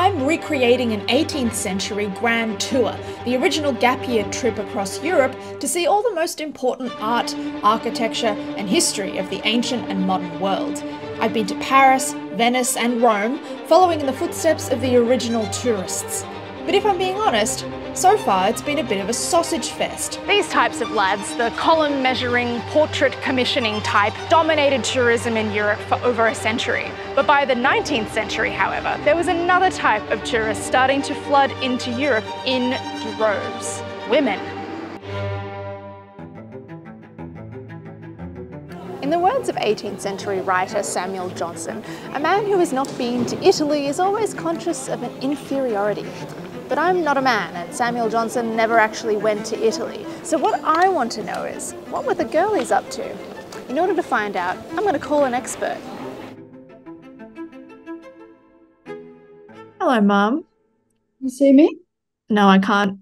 I'm recreating an 18th century Grand Tour, the original gap year trip across Europe to see all the most important art, architecture and history of the ancient and modern world. I've been to Paris, Venice and Rome, following in the footsteps of the original tourists. But if I'm being honest, so far it's been a bit of a sausage fest. These types of lads, the column measuring, portrait commissioning type, dominated tourism in Europe for over a century. But by the 19th century, however, there was another type of tourists starting to flood into Europe in droves. Women. In the words of 18th century writer Samuel Johnson, a man who has not been to Italy is always conscious of an inferiority. But I'm not a man, and Samuel Johnson never actually went to Italy. So what I want to know is, what were the girlies up to? In order to find out, I'm going to call an expert. Hello, Mum. You see me? No, I can't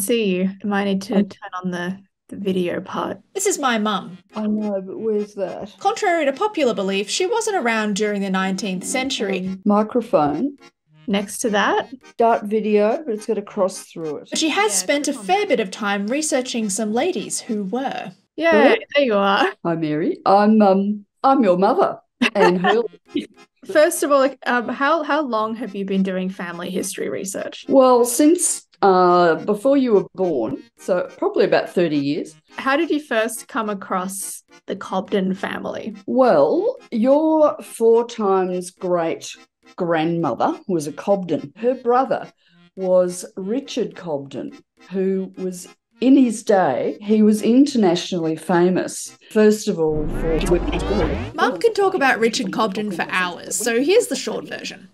see you. I might need to turn on the video part. This is my mum. I know, but where's that? Contrary to popular belief, she wasn't around during the 19th century. Microphone. Next to that. Start video, but it's got to cross through it. But she has spent a fair bit of time researching some ladies who were. Yeah, there you are. Hi, Mary. I'm your mother. And her. First of all, how long have you been doing family history research? Well, since before you were born, so probably about 30 years. How did you first come across the Cobden family? Well, your 4 times great grandmother was a Cobden. Her brother was Richard Cobden, who was, in his day, he was internationally famous, first of all for women. Mum can talk about Richard Cobden for hours, so here's the short version.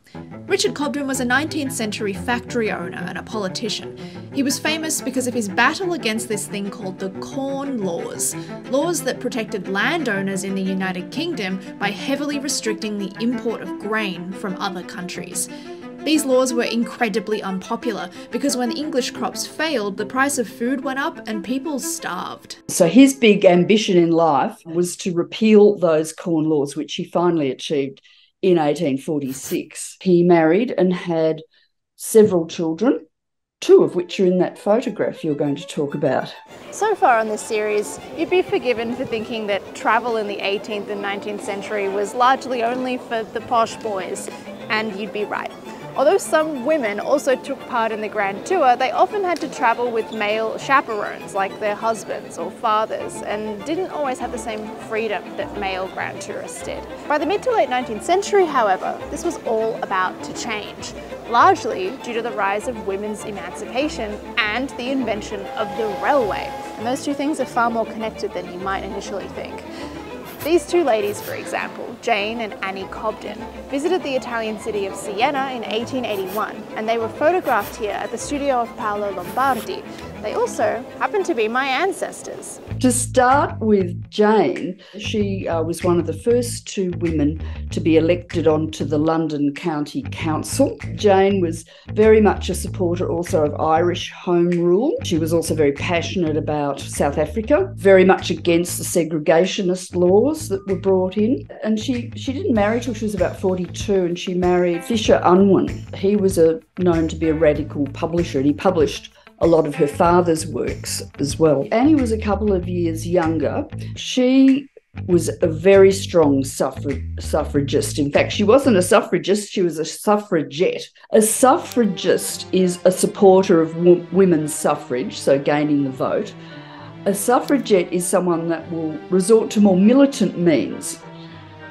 Richard Cobden was a 19th century factory owner and a politician. He was famous because of his battle against this thing called the Corn Laws, laws that protected landowners in the United Kingdom by heavily restricting the import of grain from other countries. These laws were incredibly unpopular because when English crops failed, the price of food went up and people starved. So his big ambition in life was to repeal those Corn Laws, which he finally achieved in 1846. He married and had several children, 2 of which are in that photograph you're going to talk about. So far on this series, you'd be forgiven for thinking that travel in the 18th and 19th century was largely only for the posh boys, and you'd be right. Although some women also took part in the Grand Tour, they often had to travel with male chaperones, like their husbands or fathers, and didn't always have the same freedom that male Grand Tourists did. By the mid to late 19th century, however, this was all about to change, largely due to the rise of women's emancipation and the invention of the railway. And those two things are far more connected than you might initially think. These 2 ladies, for example, Jane and Annie Cobden, visited the Italian city of Siena in 1881, and they were photographed here at the studio of Paolo Lombardi. They also happened to be my ancestors. To start with Jane, she was one of the first 2 women to be elected onto the London County Council. Jane was very much a supporter also of Irish Home Rule. She was also very passionate about South Africa, very much against the segregationist laws that were brought in. And she didn't marry till she was about 42, and she married Fisher Unwin. He was known to be a radical publisher, and he published a lot of her father's works as well. Annie was a couple of years younger. She was a very strong suffragist. In fact, she wasn't a suffragist, she was a suffragette. A suffragist is a supporter of women's suffrage, so gaining the vote. A suffragette is someone that will resort to more militant means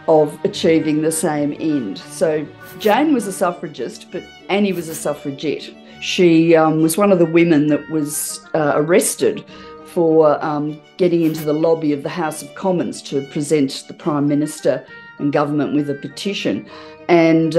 of achieving the same end. So Jane was a suffragist, but Annie was a suffragette. She was one of the women that was arrested for getting into the lobby of the House of Commons to present the Prime Minister and government with a petition. And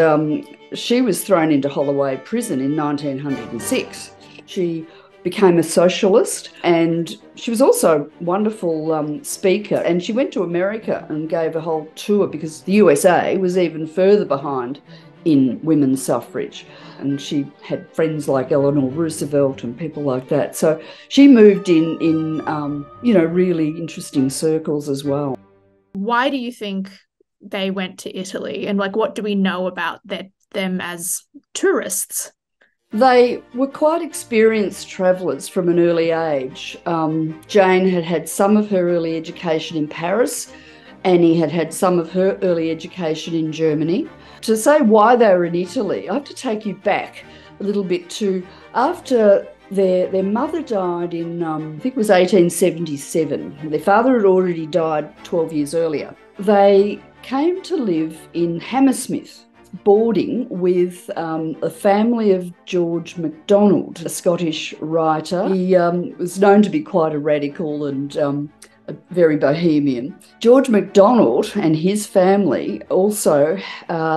she was thrown into Holloway Prison in 1906. She became a socialist, and she was also a wonderful speaker, and she went to America and gave a whole tour because the USA was even further behind in women's suffrage, and she had friends like Eleanor Roosevelt and people like that. So she moved in you know, really interesting circles as well. Why do you think they went to Italy, and like what do we know about their them as tourists. They were quite experienced travellers from an early age. Jane had had some of her early education in Paris. Annie had had some of her early education in Germany. To say why they were in Italy, I have to take you back a little bit to after their mother died in, I think it was 1877. Their father had already died 12 years earlier. They came to live in Hammersmith, boarding with a family of George MacDonald, a Scottish writer. He was known to be quite a radical and very bohemian. George MacDonald and his family also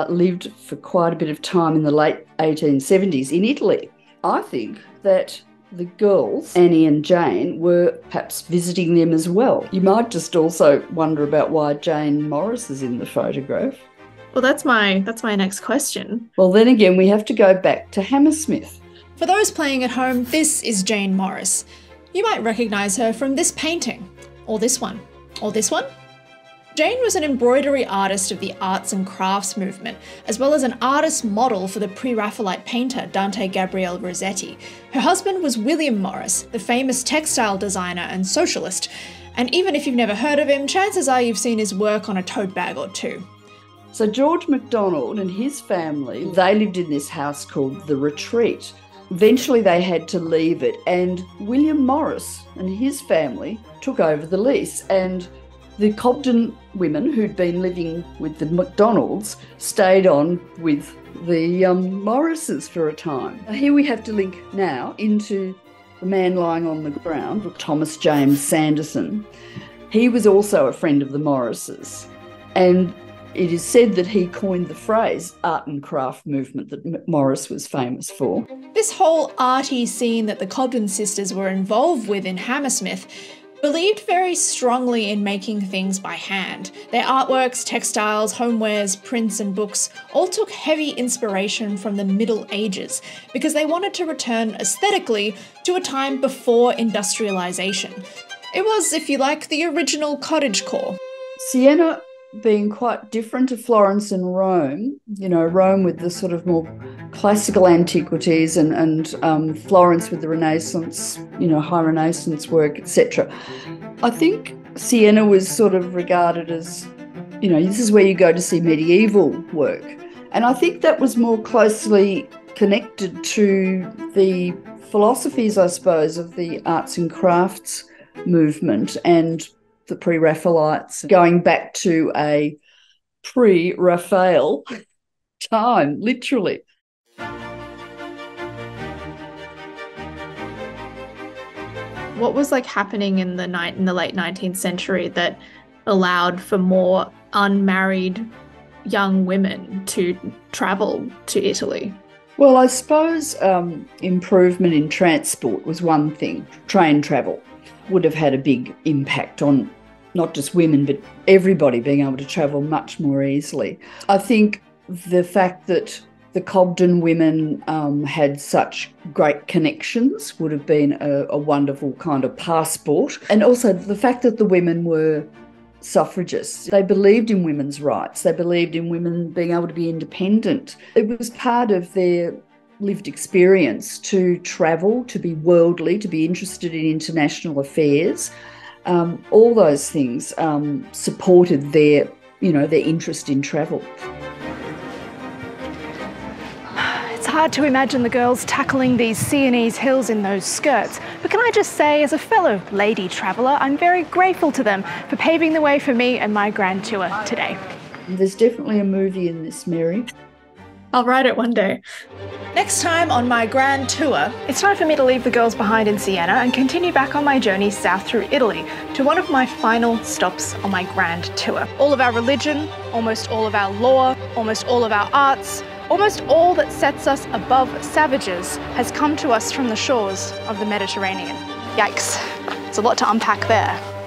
lived for quite a bit of time in the late 1870s in Italy. I think that the girls, Annie and Jane, were perhaps visiting them as well. You might just also wonder about why Jane Morris is in the photograph. Well, that's my next question. Well, then again, we have to go back to Hammersmith. For those playing at home, this is Jane Morris. You might recognise her from this painting, or this one, or this one. Jane was an embroidery artist of the arts and crafts movement, as well as an artist model for the Pre-Raphaelite painter Dante Gabriel Rossetti. Her husband was William Morris, the famous textile designer and socialist, and even if you've never heard of him, chances are you've seen his work on a tote bag or two. So George MacDonald and his family, they lived in this house called The Retreat. Eventually they had to leave it, and William Morris and his family took over the lease, and the Cobden women who'd been living with the MacDonalds stayed on with the Morrises for a time. Here we have to link now into the man lying on the ground, Thomas James Sanderson. He was also a friend of the Morrises, and it is said that he coined the phrase art and craft movement that Morris was famous for. This whole arty scene that the Cobden sisters were involved with in Hammersmith believed very strongly in making things by hand. Their artworks, textiles, homewares, prints and books all took heavy inspiration from the Middle Ages because they wanted to return aesthetically to a time before industrialisation. It was, if you like, the original cottagecore. Siena being quite different to Florence and Rome, you know, Rome with the sort of more classical antiquities and Florence with the Renaissance, you know, high Renaissance work, etc. I think Siena was sort of regarded as, you know, this is where you go to see medieval work. And I think that was more closely connected to the philosophies, I suppose, of the arts and crafts movement and the Pre-Raphaelites, going back to a pre-Raphael time, literally. What was like happening in the late 19th century that allowed for more unmarried young women to travel to Italy? Well, I suppose improvement in transport was one thing. Train travel would have had a big impact on not just women, but everybody being able to travel much more easily. I think the fact that the Cobden women had such great connections would have been a wonderful kind of passport. And also the fact that the women were suffragists. They believed in women's rights. They believed in women being able to be independent. It was part of their lived experience to travel, to be worldly, to be interested in international affairs. All those things supported their, you know, their interest in travel. It's hard to imagine the girls tackling these Sienese hills in those skirts, but can I just say, as a fellow lady traveller, I'm very grateful to them for paving the way for me and my grand tour today. There's definitely a movie in this, Mary. I'll write it one day. Next time on my grand tour, it's time for me to leave the girls behind in Siena and continue back on my journey south through Italy to one of my final stops on my grand tour. All of our religion, almost all of our law, almost all of our arts, almost all that sets us above savages has come to us from the shores of the Mediterranean. Yikes, it's a lot to unpack there.